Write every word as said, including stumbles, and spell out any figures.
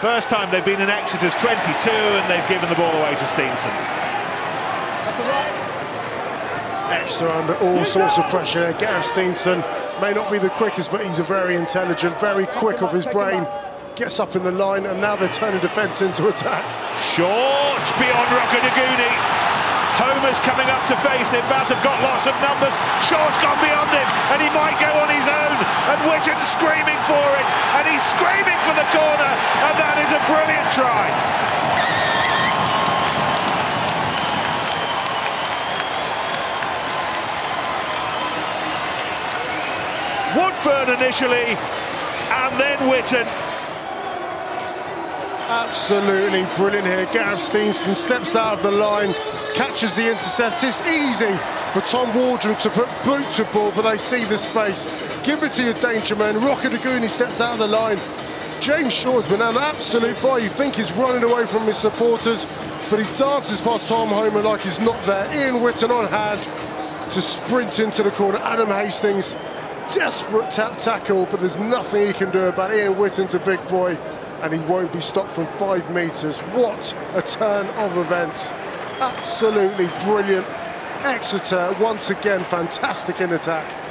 First time they've been in Exeter's twenty-two, and they've given the ball away to Steenson. Exeter under all sorts of pressure. Gareth Steenson may not be the quickest, but he's a very intelligent, very quick off his brain. Gets up in the line, and now they're turning defence into attack. Short beyond Rocket Aguni. Homer's coming up to face him. Bath have got lots of numbers. Shaw's gone beyond him, and he might go on his own. And Whitten's screaming for it, and he's screaming for the corner, and that is a brilliant try. Woodford initially, and then Whitten. Absolutely brilliant here. Gareth Steenson steps out of the line, catches the intercept. It's easy for Tom Wardrum to put boot to ball, but they see the space. Give it to your danger man. Rocket Aguni steps out of the line. James Shaw has been an absolute fire. You think he's running away from his supporters, but he dances past Tom Homer like he's not there. Ian Whitten on hand to sprint into the corner. Adam Hastings, desperate tap tackle, but there's nothing he can do about it. Ian Whitten to big boy, and he won't be stopped from five metres. What a turn of events. Absolutely brilliant. Exeter, once again, fantastic in attack.